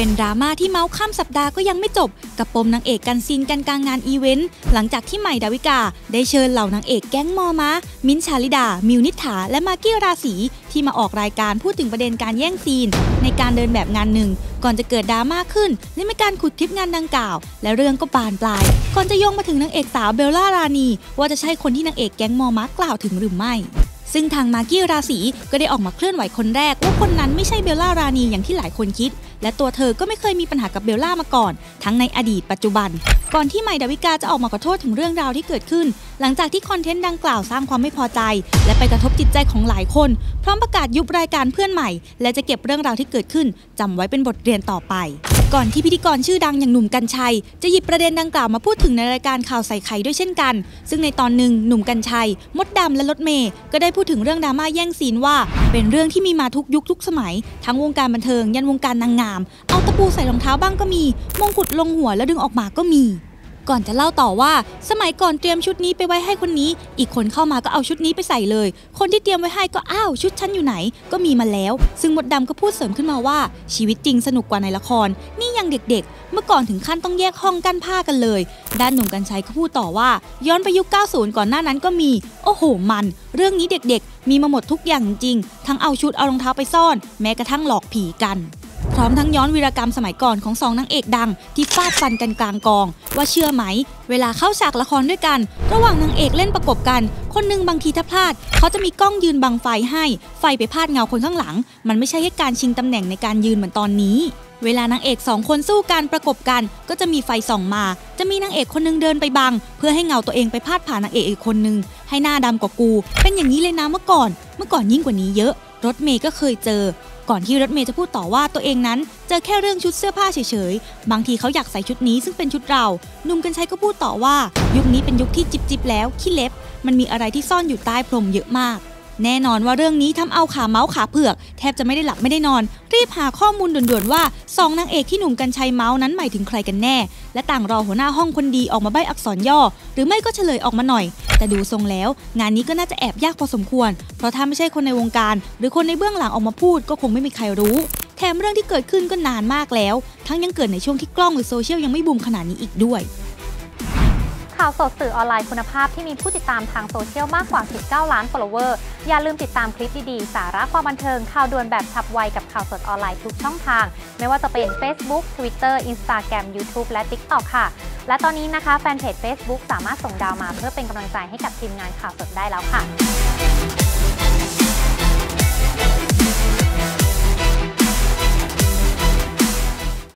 เป็นดราม่าที่เมาส์ข้ามสัปดาห์ก็ยังไม่จบกับปมนางเอกกันซีนกันกลางงานอีเวนต์หลังจากที่ใหม่ดาวิกาได้เชิญเหล่านางเอกแก๊งมอม้ามิ้นท์ ชาลิดามิวนิษฐาและมากกี้ราศีที่มาออกรายการพูดถึงประเด็นการแย่งซีนในการเดินแบบงานหนึ่งก่อนจะเกิดดราม่าขึ้นและมีการขุดคลิปงานดังกล่าวและเรื่องก็บานปลายก่อนจะโยงมาถึงนางเอกสาวเบลล่ารานีว่าจะใช่คนที่นางเอกแก๊งมอม้ากล่าวถึงหรือไม่ซึ่งทางมากกี้ราศีก็ได้ออกมาเคลื่อนไหวคนแรกว่าคนนั้นไม่ใช่เบลล่ารานีอย่างที่หลายคนคิดและตัวเธอก็ไม่เคยมีปัญหากับเบลล่ามาก่อนทั้งในอดีตปัจจุบันก่อนที่ใหม่ดาวิกาจะออกมาขอโทษถึงเรื่องราวที่เกิดขึ้นหลังจากที่คอนเทนต์ดังกล่าวสร้างความไม่พอใจและไปกระทบจิตใจของหลายคนพร้อมประกาศยุบรายการเพื่อนใหม่และจะเก็บเรื่องราวที่เกิดขึ้นจำไว้เป็นบทเรียนต่อไปก่อนที่พิธีกรชื่อดังอย่างหนุ่มกรรชัยจะหยิบประเด็นดังกล่าวมาพูดถึงในรายการข่าวใส่ไข่ด้วยเช่นกันซึ่งในตอนหนึ่งหนุ่มกรรชัยมดดำและรถเมย์ก็ได้พูดถึงเรื่องดราม่าแย่งซีนว่าเป็นเรื่องที่มีมาทุกยุคทุกสมัยทั้งวงการบันเทิงยันวงการนางงามเอาตะปูใส่รองเท้าบ้างก็มีมงกุฎลงหัวแล้วดึงออกมาก็มีก่อนจะเล่าต่อว่าสมัยก่อนเตรียมชุดนี้ไปไว้ให้คนนี้อีกคนเข้ามาก็เอาชุดนี้ไปใส่เลยคนที่เตรียมไว้ให้ก็อ้าวชุดฉันอยู่ไหนก็มีมาแล้วซึ่งมดดำก็พูดเสริมขึ้นมาว่าชีวิตจริงสนุกกว่าในละครนี่ยังเด็กๆเมื่อก่อนถึงขั้นต้องแยกห้องกั้นผ้ากันเลยด้านหนุ่มกรรชัยก็พูดต่อว่าย้อนไปยุค 90 ก่อนหน้านั้นก็มีโอ้โหมันเรื่องนี้เด็กๆมีมาหมดทุกอย่างจริงทั้งเอาชุดเอารองเท้าไปซ่อนแม้กระทั่งหลอกผีกันพร้อมทั้งย้อนวีรกรรมสมัยก่อนของสองนางเอกดังที่ฟาดฟันกันกลางกองว่าเชื่อไหมเวลาเข้าฉากละครด้วยกันระหว่างนางเอกเล่นประกบกันคนนึงบางทีถ้าพลาดเขาจะมีกล้องยืนบังไฟให้ไฟไปพาดเงาคนข้างหลังมันไม่ใช่แค่การชิงตำแหน่งในการยืนเหมือนตอนนี้เวลานางเอก2คนสู้กันประกบกันก็จะมีไฟส่องมาจะมีนางเอกคนนึงเดินไปบังเพื่อให้เงาตัวเองไปพาดผ่านนางเอกอีกคนนึงให้หน้าดำกว่ากูเป็นอย่างนี้เลยนะเมื่อก่อนยิ่งกว่านี้เยอะรถเมย์ก็เคยเจอก่อนที่รถเมย์จะพูดต่อว่าตัวเองนั้นเจอแค่เรื่องชุดเสื้อผ้าเฉยๆบางทีเขาอยากใส่ชุดนี้ซึ่งเป็นชุดเราหนุ่มกรรชัยก็พูดต่อว่ายุคนี้เป็นยุคที่จิบแล้วขี้เล็บมันมีอะไรที่ซ่อนอยู่ใต้พรมเยอะมากแน่นอนว่าเรื่องนี้ทำเอาขาเมาส์ขาเผือกแทบจะไม่ได้หลับไม่ได้นอนรีบหาข้อมูลด่วนๆว่าสองนางเอกที่หนุ่มกรรชัยเมาส์นั้นหมายถึงใครกันแน่และต่างรอหัวหน้าห้องคนดีออกมาใบ้อักษรย่อหรือไม่ก็เฉลยออกมาหน่อยแต่ดูทรงแล้วงานนี้ก็น่าจะแอบยากพอสมควรเพราะถ้าไม่ใช่คนในวงการหรือคนในเบื้องหลังออกมาพูดก็คงไม่มีใครรู้แถมเรื่องที่เกิดขึ้นก็นานมากแล้วทั้งยังเกิดในช่วงที่กล้องหรือโซเชียลยังไม่บูมขนาดนี้อีกด้วยข่าวสดสื่อออนไลน์คุณภาพที่มีผู้ติดตามทางโซเชียลมากกว่า 19 ล้าน follower อย่าลืมติดตามคลิปดีๆสาระความบันเทิงข่าวด่วนแบบฉับไวกับข่าวสดออนไลน์ทุกช่องทางไม่ว่าจะเป็น Facebook Twitter Instagram YouTube และ TikTok ค่ะและตอนนี้นะคะแฟนเพจ Facebook สามารถส่งดาวมาเพื่อเป็นกำลังใจให้กับทีมงานข่าวสดได้แล้วค่ะ